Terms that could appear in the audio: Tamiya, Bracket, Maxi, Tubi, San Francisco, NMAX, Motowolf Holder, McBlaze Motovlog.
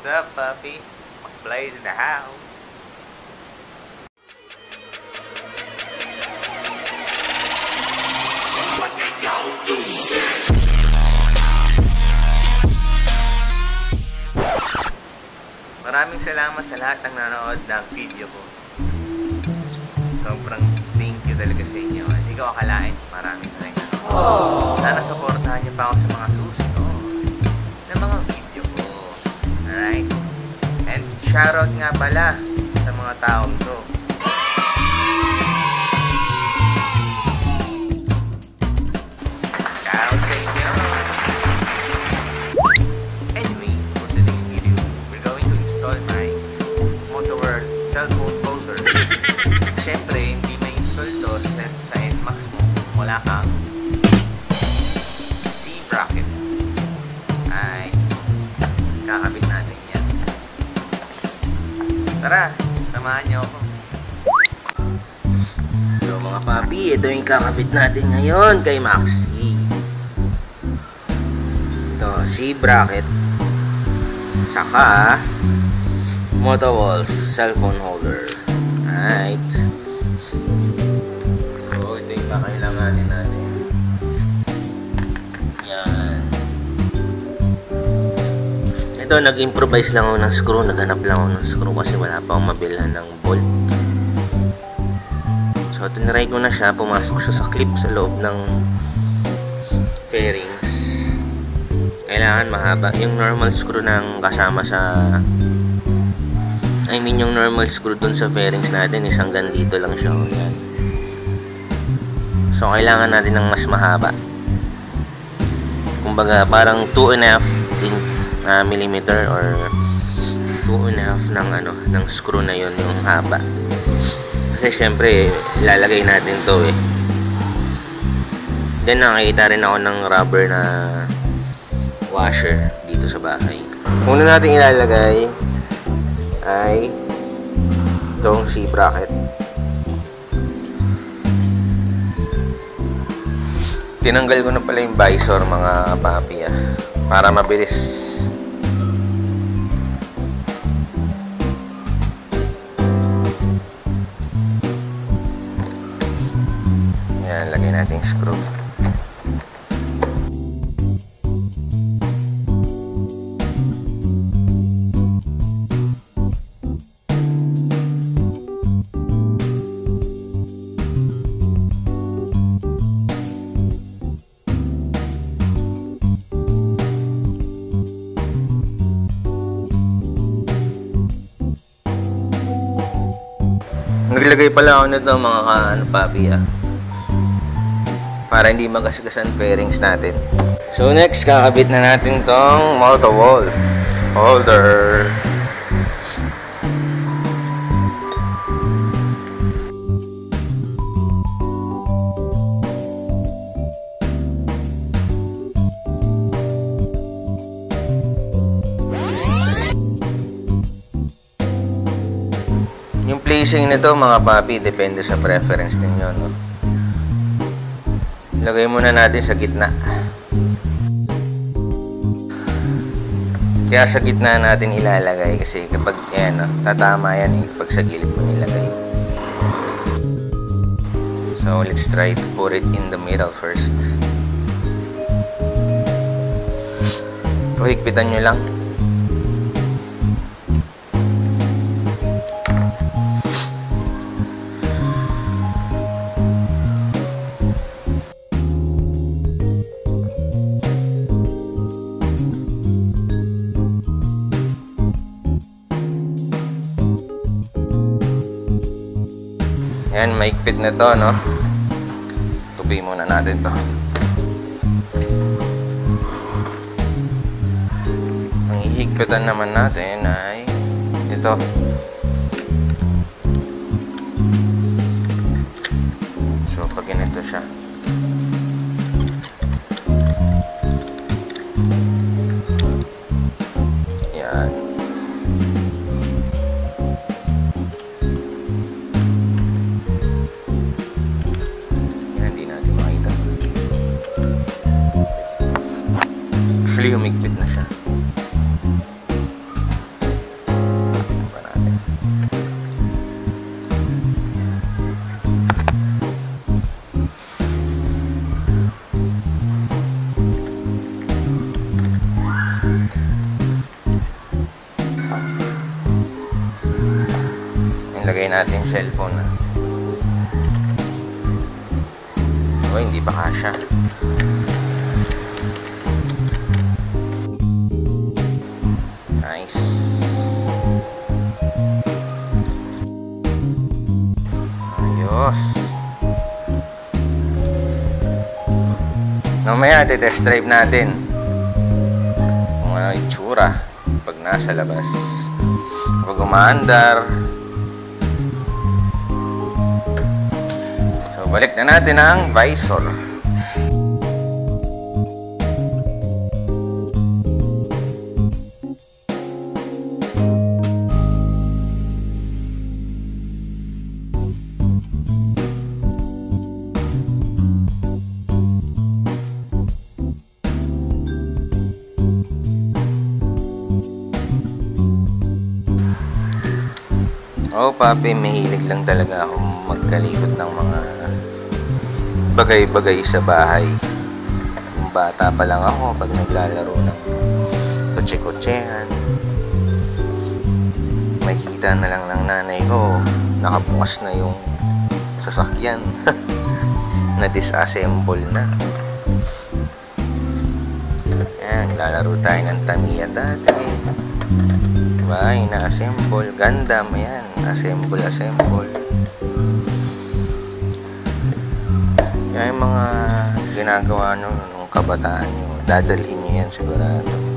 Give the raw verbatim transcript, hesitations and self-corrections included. What's up, puppy? Blaze in the house. Maraming salamat sa lahat ng nanood ng video ko. Sobrang thank you talaga sa inyo. Hindi ko akalain, maraming salamat. Oh. Sana supportahan niyo pa ako sa mga susunod na mga video ko. Alright? And shoutout nga pala sa mga taong to. Shoutout sa inyo. Anyway, for today's video, we're going to install my Motowolf Holder. Siyempre, hindi may install to sa N MAX mo. Wala kang bracket. Ay, kakabit natin yan. Tara, samahan nyo ako. So mga papi, ito yung kakabit natin ngayon kay Maxi. Ito, si bracket. Saka, Motowolf cellphone holder. Alright. So, ito yung kakailanganin natin. Ito, nag-improvise lang ako ng screw. Naghanap lang ako ng screw kasi wala pa akong mabilhan ng bolt. So, tinry ko na siya. Pumasok siya sa clip sa loob ng fairings. Kailangan mahaba. Yung normal screw ng kasama sa... I mean, yung normal screw dun sa fairings natin is hanggang dito lang siya. Yan. So, kailangan natin ng mas mahaba. Kumbaga, parang two and a half millimeter or two and a half ng ano ng screw na yon yung haba kasi syempre ilalagay natin to eh. Then nakakita rin ako ng rubber na washer dito sa bahay. Una natin ilalagay ay itong C bracket. Tinanggal ko na pala yung visor mga papi ah, para mabilis. Lagay natin yung screw. Naglagay pala ako nito mga ka, ano, papi ah, para hindi magasgasan fairings natin. So next, kakabit na natin tong Motowolf Holder. Yung placing nito mga papi, depende sa preference ninyo, no? Lagay muna natin sa gitna. Kaya sa gitna natin ilalagay kasi kapag yan, tatama yan eh, pag sa gilid mo nilagay. So let's try to put it in the middle first. So higpitan nyo lang. Ayan, maigpit na to, no? Tubi muna natin to. Ang hihigpitan naman natin ay ito. So, pag ganito siya. Humigpit na siya. natin cellphone. O, hindi pa kasya. Nice. Ayos. Mamaya test drive natin kung ano itsura pag nasa labas, pag umaandar. So balik na natin ang visor. Oh, papi, mahilig lang talaga ako magkalipot ng mga bagay-bagay sa bahay. Kung bata pa lang ako, pag naglalaro ng kutse-kutsehan, makikita na lang ng nanay ko, nakabukas na yung sasakyan. Na-disassemble na. Ayan, naglalaro tayo ng Tamiya dati. Ay, na-assemble. Ganda, ayan. Assemble, assemble. Yan yung mga ginagawa nung, nung kabataan nyo. Dadalhin nyo yan sigurado.